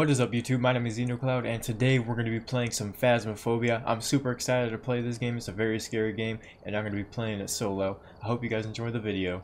What is up YouTube, my name is Xenocloud and today we're going to be playing some Phasmophobia. I'm super excited to play this game, it's a very scary game and I'm going to be playing it solo. I hope you guys enjoy the video.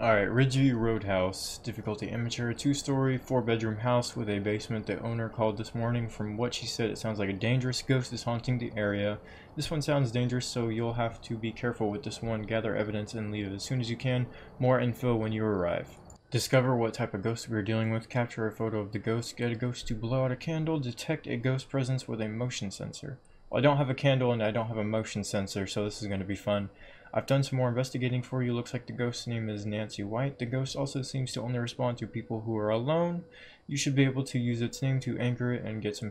Alright, Ridgeview Roadhouse, difficulty amateur, 2-story, 4-bedroom house with a basement. The owner called this morning. From what she said, it sounds like a dangerous ghost is haunting the area. This one sounds dangerous, so you'll have to be careful with this one. Gather evidence and leave as soon as you can. More info when you arrive. Discover what type of ghost we are dealing with, capture a photo of the ghost, get a ghost to blow out a candle, detect a ghost presence with a motion sensor. Well, I don't have a candle and I don't have a motion sensor, so this is going to be fun. I've done some more investigating for you. Looks like the ghost's name is Nancy White. The ghost also seems to only respond to people who are alone. You should be able to use its name to anchor it and get some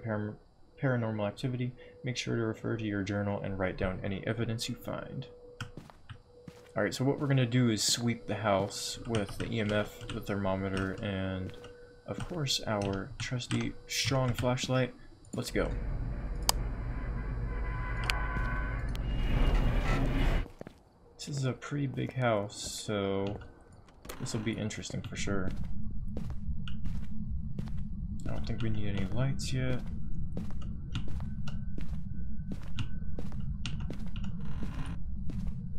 paranormal activity. Make sure to refer to your journal and write down any evidence you find. Alright, so what we're going to do is sweep the house with the EMF, the thermometer, and of course our trusty strong flashlight. Let's go. This is a pretty big house, so this will be interesting for sure. I don't think we need any lights yet.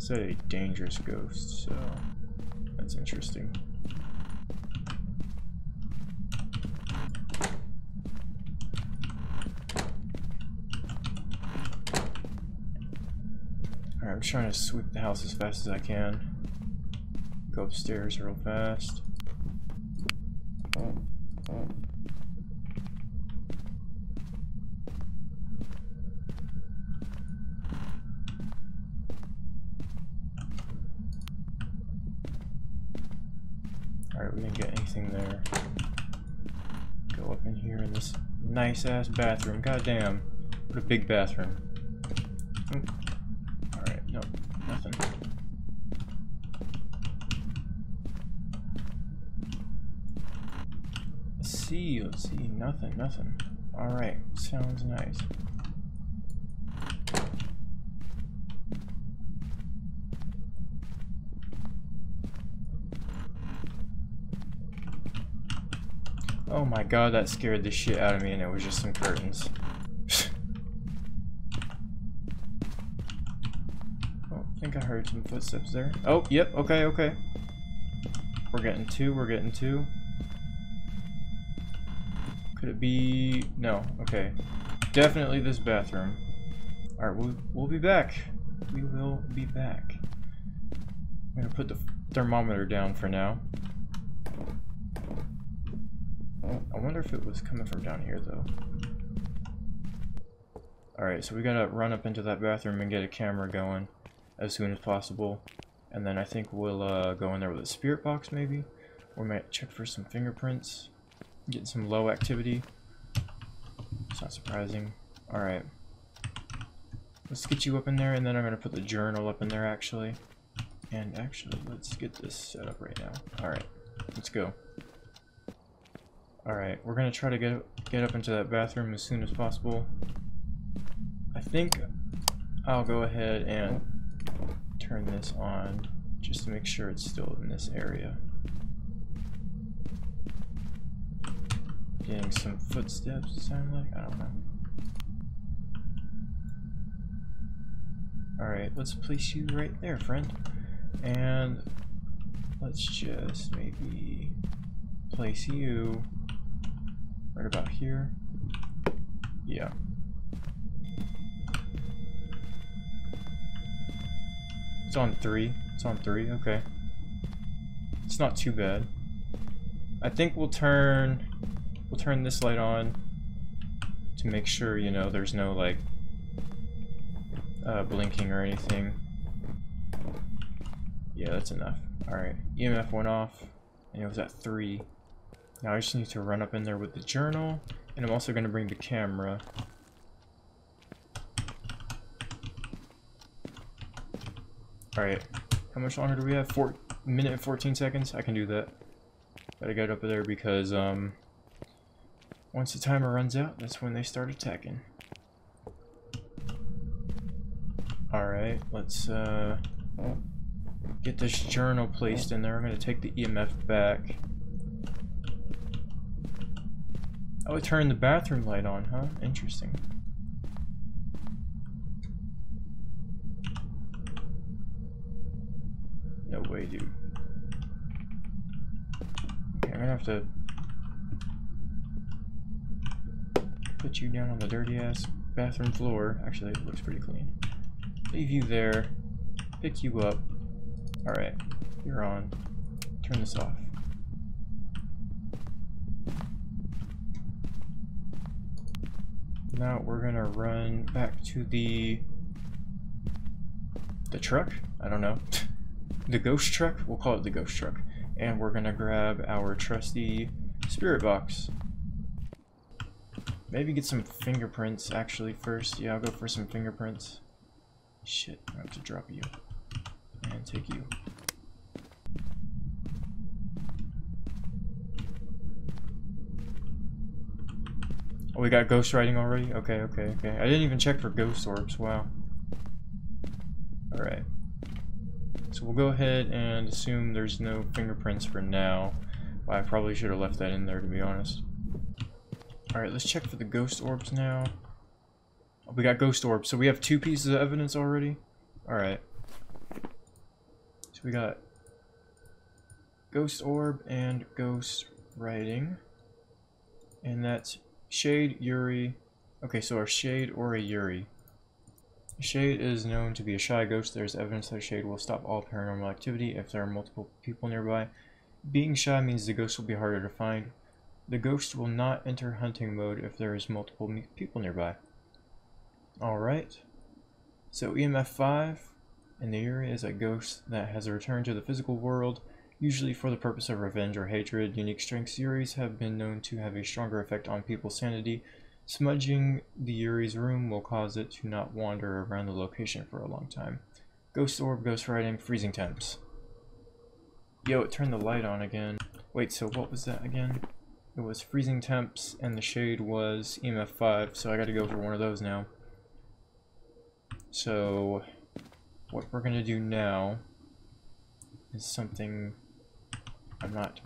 It's a dangerous ghost, so that's interesting. Alright, I'm trying to sweep the house as fast as I can. Go upstairs real fast. Alright, we didn't get anything there. Go up in here in this nice ass bathroom. Goddamn. What a big bathroom. Alright, nope, nothing. Let's see, nothing. Alright, sounds nice. Oh my god, that scared the shit out of me and it was just some curtains. Oh, I think I heard some footsteps there. Oh, yep, okay. We're getting two. Could it be... no, okay. Definitely this bathroom. Alright, we'll be back. We will be back. I'm gonna put the thermometer down for now. I wonder if it was coming from down here, though. Alright, so we gotta run up into that bathroom and get a camera going as soon as possible. And then I think we'll go in there with a spirit box, maybe. We might check for some fingerprints. Get some low activity. It's not surprising. Alright. Let's get you up in there, and then I'm gonna put the journal up in there, actually. And actually, let's get this set up right now. Alright, let's go. Alright, we're gonna try to get up into that bathroom as soon as possible. I think I'll go ahead and turn this on just to make sure it's still in this area. Getting some footsteps, it sounds like. I don't know. Alright, let's place you right there, friend. And let's just maybe place you right about here. Yeah. It's on 3. It's on 3, okay. It's not too bad. I think we'll turn this light on to make sure, you know, there's no like blinking or anything. Yeah, that's enough. Alright. EMF went off and it was at 3. Now I just need to run up in there with the journal, and I'm also going to bring the camera. Alright, how much longer do we have? 4 minute and 14 seconds? I can do that. Gotta get up there because once the timer runs out, that's when they start attacking. Alright, let's get this journal placed in there. I'm going to take the EMF back. Oh, it turned the bathroom light on, huh? Interesting. No way, dude. Okay, I'm gonna have to put you down on the dirty ass bathroom floor. Actually, it looks pretty clean. Leave you there, pick you up. Alright, you're on. Turn this off. Now we're gonna run back to the truck? I don't know. The ghost truck? We'll call it the ghost truck. And we're gonna grab our trusty spirit box. Maybe get some fingerprints actually first. Yeah, I'll go for some fingerprints. Shit, I have to drop you. And take you. Oh, we got ghost riding already? Okay, okay, okay. I didn't even check for ghost orbs, wow. Alright. So we'll go ahead and assume there's no fingerprints for now. Well, I probably should have left that in there, to be honest. Alright, let's check for the ghost orbs now. Oh, we got ghost orbs, so we have 2 pieces of evidence already? Alright. So we got ghost orb and ghost riding. And that's Shade, Yurei. Okay, so a Shade or a Yurei. Shade is known to be a shy ghost. There's evidence that Shade will stop all paranormal activity if there are multiple people nearby. Being shy means the ghost will be harder to find. The ghost will not enter hunting mode if there is multiple people nearby. Alright. So EMF 5 and the Yurei is a ghost that has returned to the physical world, usually for the purpose of revenge or hatred. Unique strengths. Yureis have been known to have a stronger effect on people's sanity. Smudging the Yurei's room will cause it to not wander around the location for a long time. Ghost orb, ghost riding, freezing temps. Yo, it turned the light on again. Wait, so what was that again? It was freezing temps and the Shade was EMF 5, so I gotta go for one of those now. So what we're gonna do now is something I'm not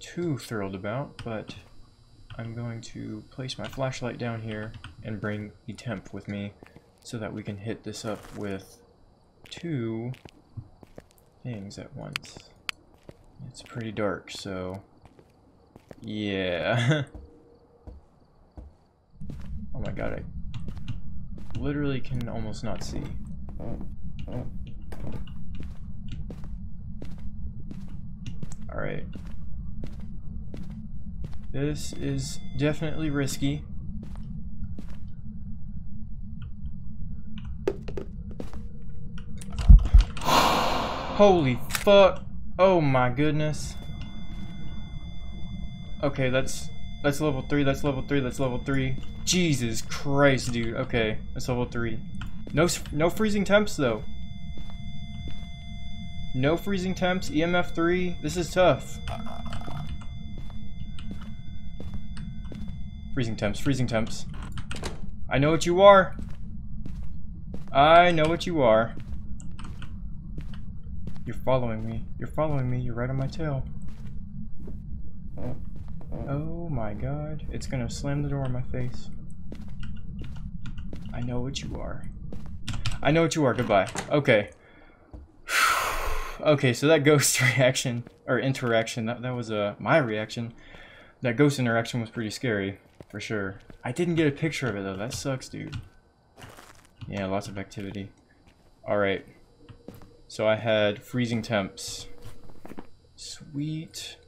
too thrilled about, but I'm going to place my flashlight down here and bring the temp with me so that we can hit this up with 2 things at once. It's pretty dark, so yeah. Oh my god, I literally can almost not see. Alright. This is definitely risky. Holy fuck. Oh my goodness. Okay, that's level 3, that's level 3, that's level 3. Jesus Christ, dude. Okay, that's level 3. No freezing temps though. No freezing temps, EMF 3, this is tough. Freezing temps, freezing temps. I know what you are. I know what you are. You're following me. You're following me. You're right on my tail. Oh my god. It's gonna slam the door in my face. I know what you are. I know what you are. Goodbye. Okay. Okay, so that ghost reaction, or interaction, that was my reaction. That ghost interaction was pretty scary, for sure. I didn't get a picture of it, though. That sucks, dude. Yeah, lots of activity. Alright. So I had freezing temps. Sweet.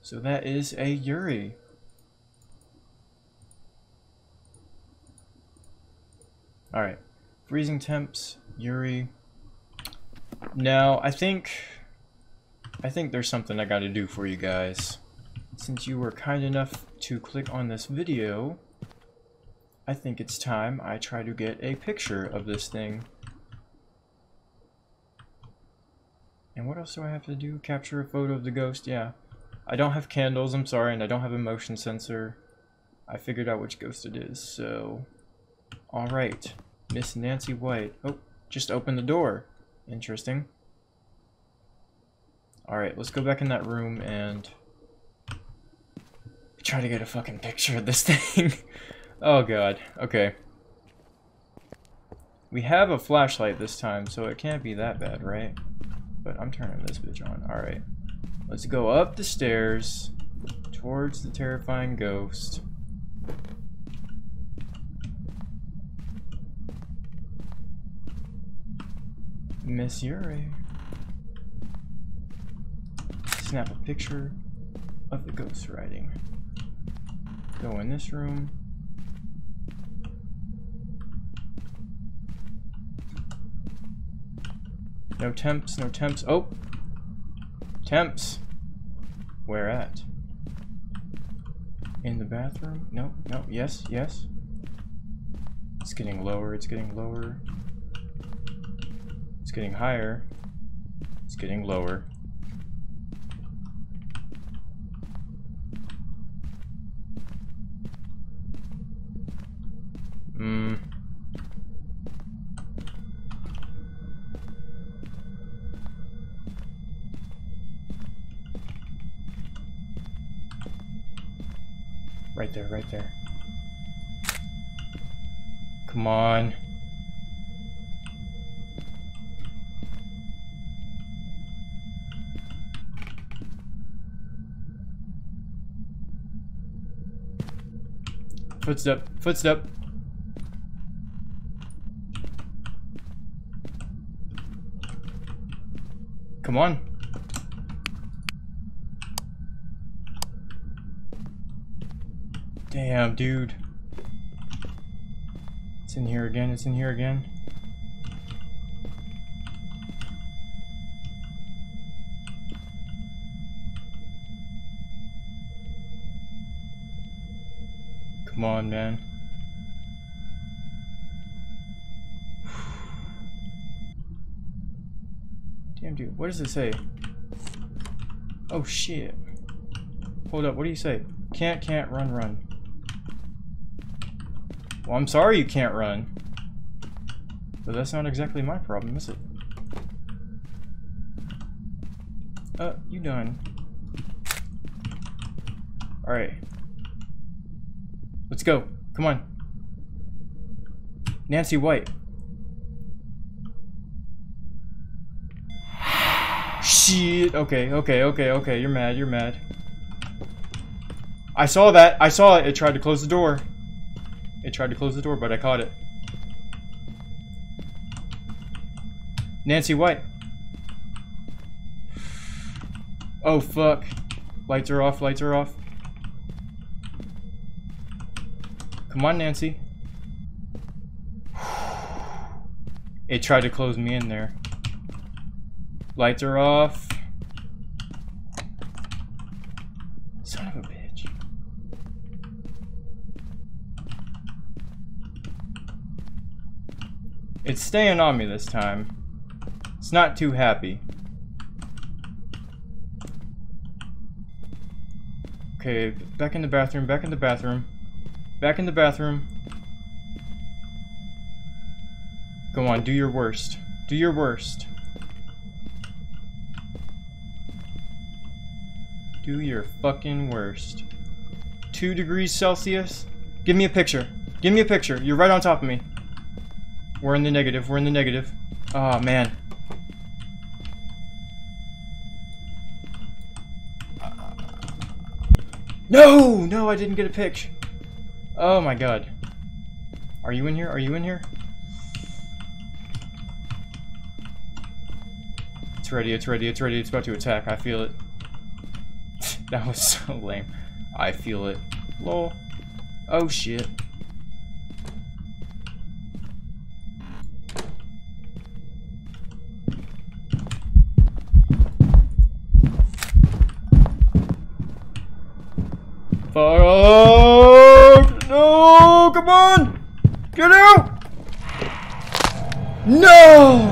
So that is a Yurei. Alright. Freezing temps, Yurei. Now, I think there's something I gotta do for you guys. Since you were kind enough to click on this video, I think it's time I try to get a picture of this thing. And what else do I have to do? Capture a photo of the ghost? Yeah. I don't have candles, I'm sorry, and I don't have a motion sensor. I figured out which ghost it is, so... Alright. Miss Nancy White. Oh, just open the door. Interesting. Alright, let's go back in that room and try to get a fucking picture of this thing. Oh god, okay. We have a flashlight this time, so it can't be that bad, right? But I'm turning this bitch on. Alright. Let's go up the stairs towards the terrifying ghost. Miss Yurei. Snap a picture of the ghost riding. Go in this room. No temps, no temps. Oh! Temps! Where at? In the bathroom? No, no, yes, yes. It's getting lower, it's getting lower. It's getting higher. It's getting lower. Right there, right there. Come on. Footstep, footstep. Come on. Damn, dude. It's in here again, it's in here again. Come on, man. Damn, dude. What does it say? Oh, shit. Hold up. What do you say? Can't, run, run. Well, I'm sorry you can't run. But that's not exactly my problem, is it? You done. Alright. Let's go. Come on. Nancy White. Shit. Okay. You're mad. I saw that. I saw it. It tried to close the door. It tried to close the door, but I caught it. Nancy White. Oh, fuck. Lights are off. Lights are off. Come on, Nancy. It tried to close me in there. Lights are off. Son of a bitch. It's staying on me this time. It's not too happy. Okay, back in the bathroom, back in the bathroom. Back in the bathroom. Go on, do your worst. Do your worst. Do your fucking worst. 2 degrees Celsius. Give me a picture. Give me a picture. You're right on top of me. We're in the negative. We're in the negative. Oh, man. No! No, I didn't get a picture. Oh my god. Are you in here? Are you in here? It's ready, it's ready, it's ready. It's about to attack. I feel it. That was so lame. I feel it. Lol. Oh shit. No, come on! Get out! No!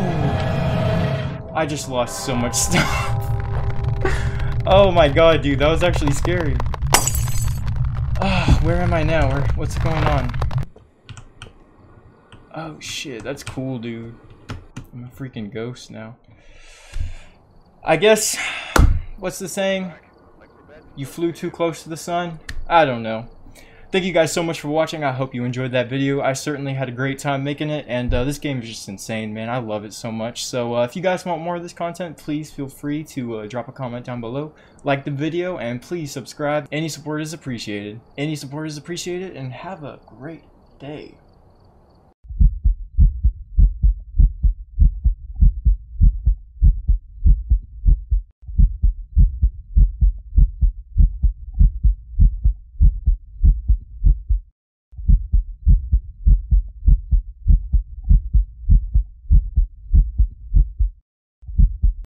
I just lost so much stuff. Oh my god, dude, that was actually scary. Where am I now? What's going on? Oh shit, that's cool, dude. I'm a freaking ghost now. I guess, what's the saying? You flew too close to the sun? I don't know. Thank you guys so much for watching. I hope you enjoyed that video. I certainly had a great time making it, and this game is just insane, man. I love it so much. So if you guys want more of this content, please feel free to drop a comment down below, like the video, and please subscribe. Any support is appreciated. And have a great day.